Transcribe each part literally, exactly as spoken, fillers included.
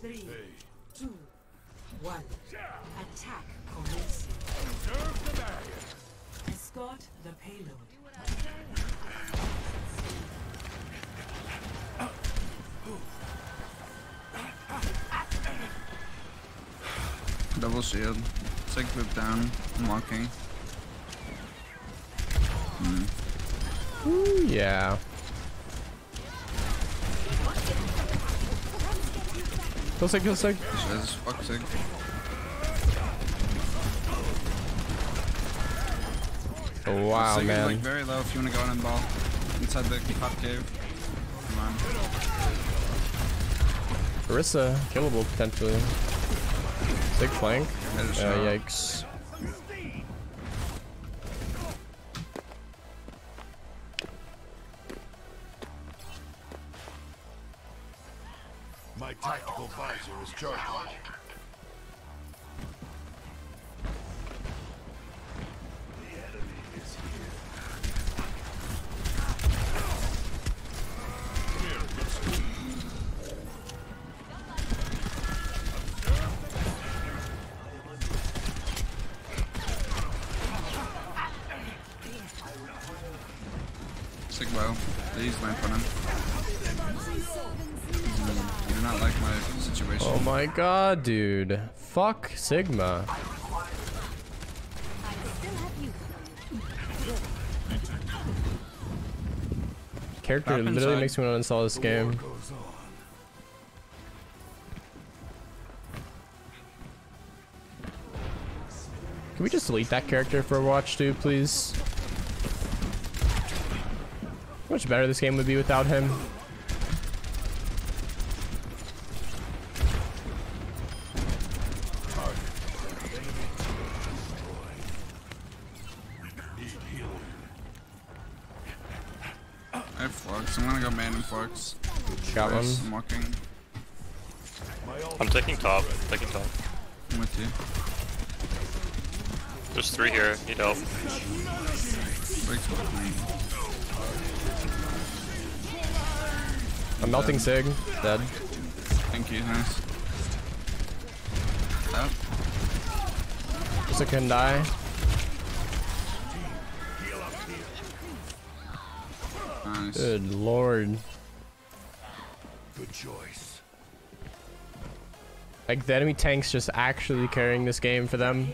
Three, two, one. Attack commencing. Serve the barrier. Escort the payload. Double shield. Take whip down. I'm walking. Hmm. Ooh, yeah. Kill sick, kill sick. Jesus, fuck sick. Oh, wow, sick man. Is, like, very low if you want to go on and ball. Inside the hot cave. Come on. Orisa, killable potentially. Sick flank. Uh, yikes. My tactical visor is charged. The enemy is here. Sick bow. Please lamp on him. Not like my situation. Oh my god, dude. Fuck Sigma. I still have you. Character Pop literally inside. Makes me want to uninstall this the game. Can we just delete that character for Overwatch two, please? How much better this game would be without him. I'm gonna go man and Fox. Got one. I'm walking. I'm taking top. Taking top. I'm with you. There's three here. Need help. I'm melting dead. Sig. Dead. Thank you. Nice. Up. Just so I can die. Nice. Good lord. Good choice. Like the enemy tank's just actually carrying this game for them.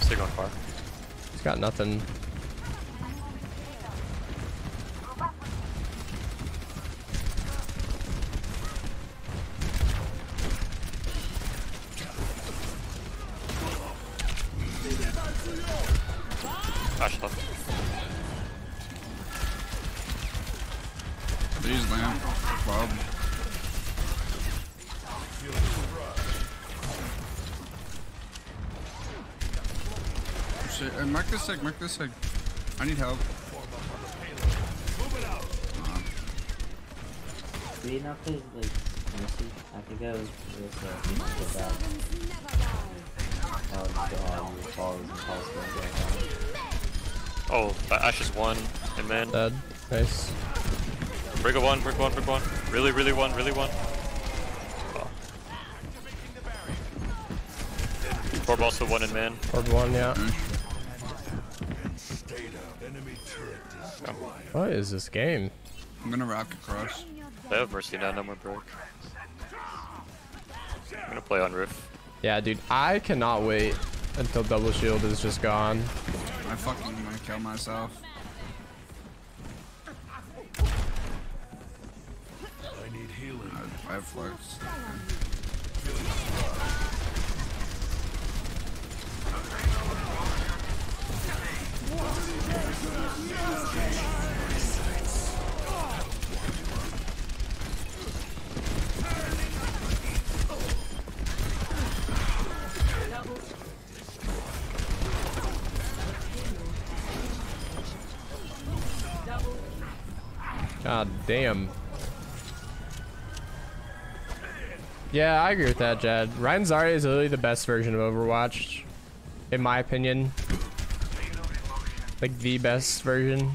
Stick on far. He's got nothing. Ash left. There's lamp. Bob. Shit, uh, mark this egg, mark this egg. I need help. Three enough is like Mercy. I think that was this. Oh, Ash is one, and then... Dead. Nice. Brig a one, Brig one, Brig one. Really, really one, really one. Oh. Torb also one in man. Torb one, yeah. Mm-hmm. What is this game? I'm gonna rock across. They have Mercy now, no more Brig. I'm gonna play on roof. Yeah, dude, I cannot wait until double shield is just gone. I fucking wanna kill myself. I need healing. I have flex. God damn. Yeah, I agree with that, Jad. Ryan Zarya is literally the best version of Overwatch. in my opinion. Like the best version.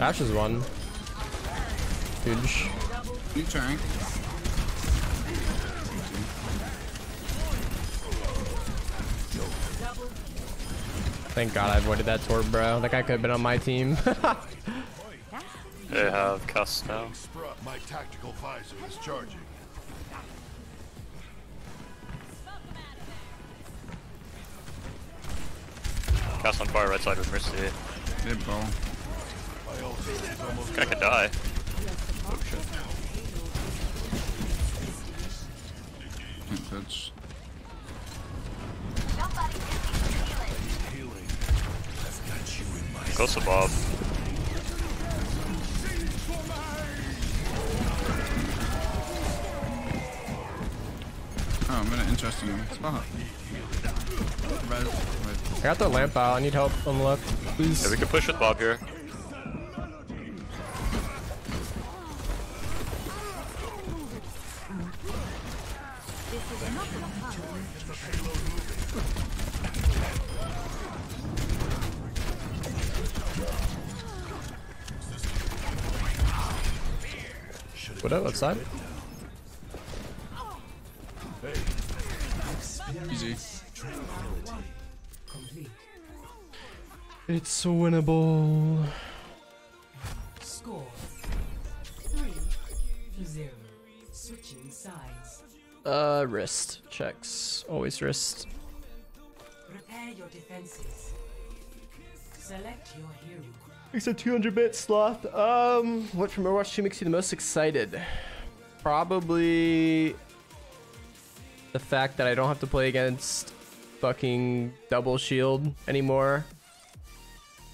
Ash is one. Huge. New tank. Thank God I avoided that Torb, bro. That guy could have been on my team. They have cuss now. My tactical visor is charging. Cuss on far right side with Mercy. Good ball. I could die. Oh shit. I think that's... Go to Bob. Oh, I'm in an interesting spot. Red. Red. I got the lamp out. I need help on the left, please. Yeah, we can push with Bob here. What up, outside? Easy. It's winnable. Score three to zero. Switching sides. Uh, wrist checks. Always wrist. Prepare your defenses. Select your hero. It's a two hundred bit sloth. Um, what from Overwatch two makes you the most excited? Probably the fact that I don't have to play against fucking double shield anymore,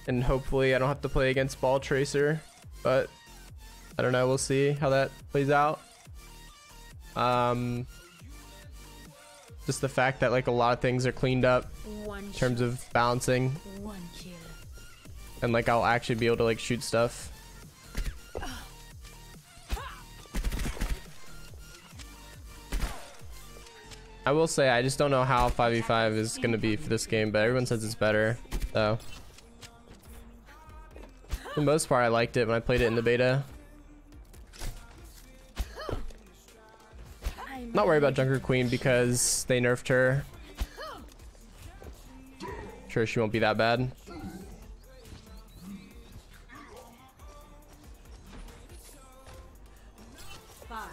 and hopefully I don't have to play against Ball Tracer. But I don't know. We'll see how that plays out. Um, just the fact that like a lot of things are cleaned up in terms of balancing. One kill. And like I'll actually be able to like shoot stuff. I will say I just don't know how five v five is gonna be for this game, but everyone says it's better. So for the most part I liked it when I played it in the beta. Not worried about Junker Queen because they nerfed her. I'm sure she won't be that bad. five,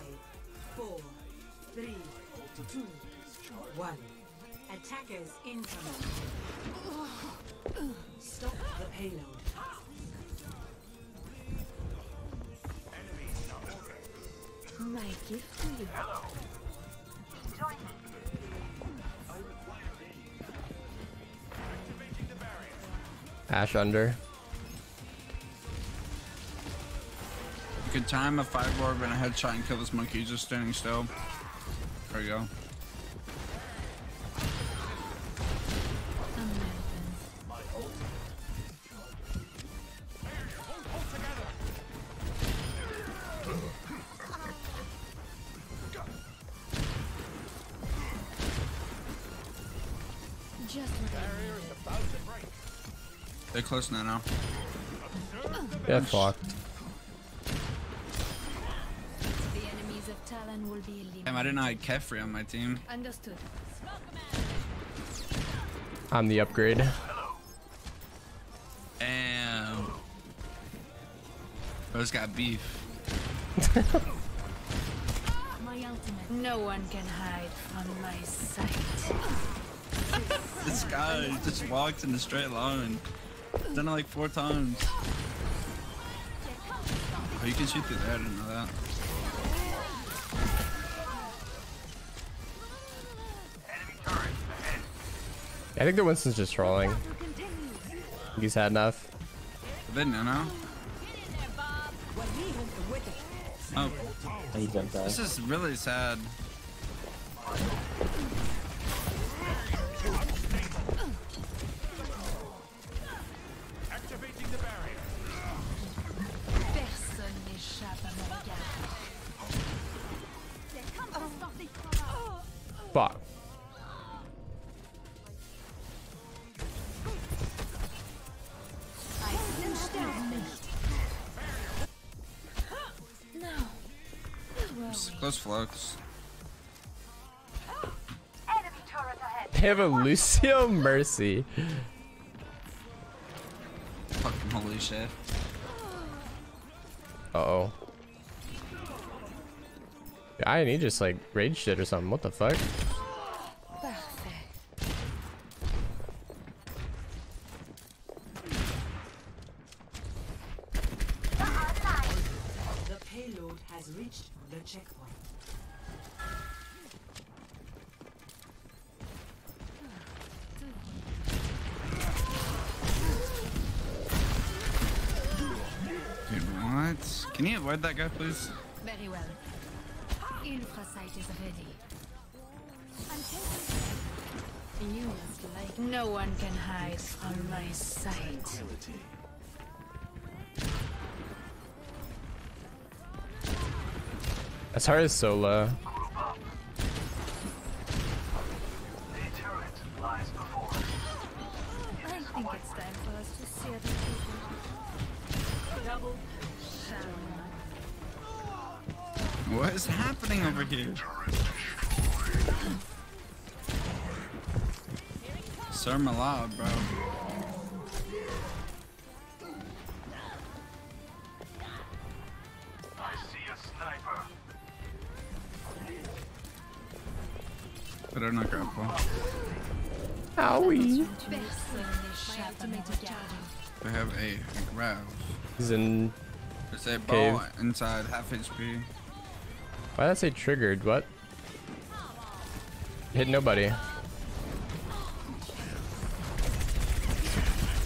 four, three, two, one. Attackers incoming. Stop the payload. My gift to you. Hello. Join me. I require aid. Activating the barrier. Ash under. Good time, a five orb and a headshot and kill this monkey just standing still. There we go. They're close now. now. Yeah, fucked. Damn, I didn't know I had Kefri on my team. Understood. I'm the upgrade. Damn. Bro's got beef. My ultimate. No one can hide from my sight. This guy just walked in a straight line. Done it like four times. Oh, you can shoot through there, I didn't know that. I think the Winston's just trolling. He's had enough. Did no no? Oh. He jumped out. This is really sad. Fuck. Close flux. They have a Lucio Mercy. Fucking holy shit. Uh oh. I need just like rage shit or something. What the fuck? Can you avoid that guy, please? Very well. Infra site is ready. I'm you like no one can hide from my sight. As hard as so low. What is happening over here? Sir Malab, bro. I see a sniper. Better not grab one. Owie. They have a grab. He's in. There's a cave. Ball inside, half H P. Why did I say triggered? What? Hit nobody.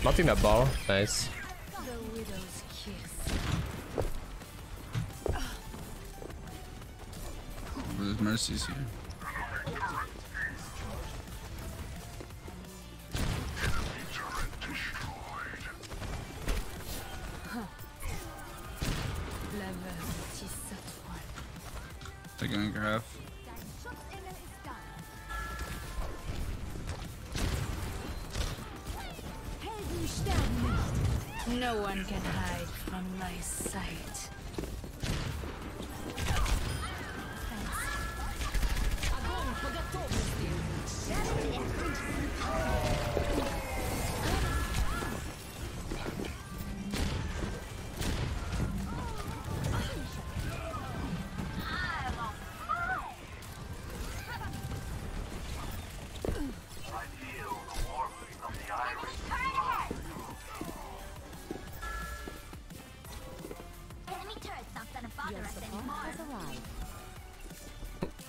Melting that ball. Nice. The Widow's Kiss. There's Mercy's here. Going graph. No one can hide from my sight.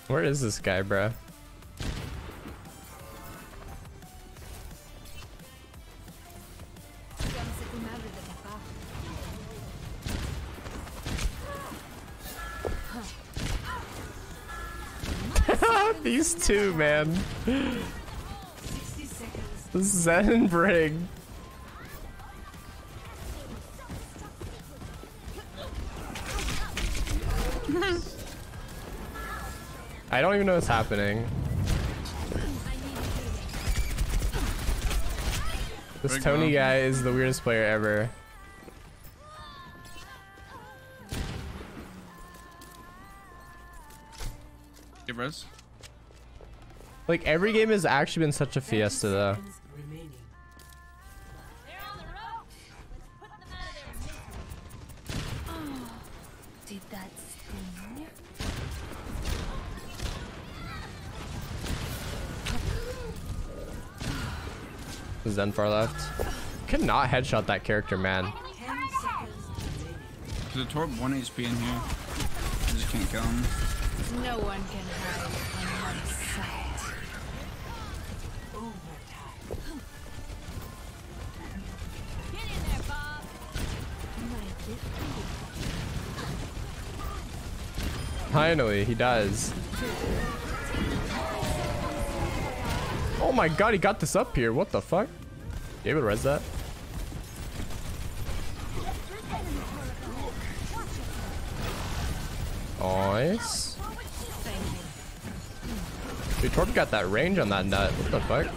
Where is this guy, bruh? These two, man. Zen and Brig. I don't even know what's happening. This Tony guy is the weirdest player ever. Hey, bros. Like every game has actually been such a fiesta though. Zen far left. Could not headshot that character, man. There's a Torb one H P in here. I just can't kill him. No one can hide on my side. Finally, he does. Oh my god, he got this up here. What the fuck? You able to res that? Nice. Dude, Torb got that range on that nut. What the fuck?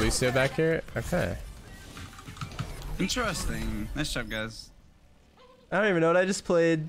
Lucio back here? Okay. Interesting. Nice job, guys. I don't even know what I just played.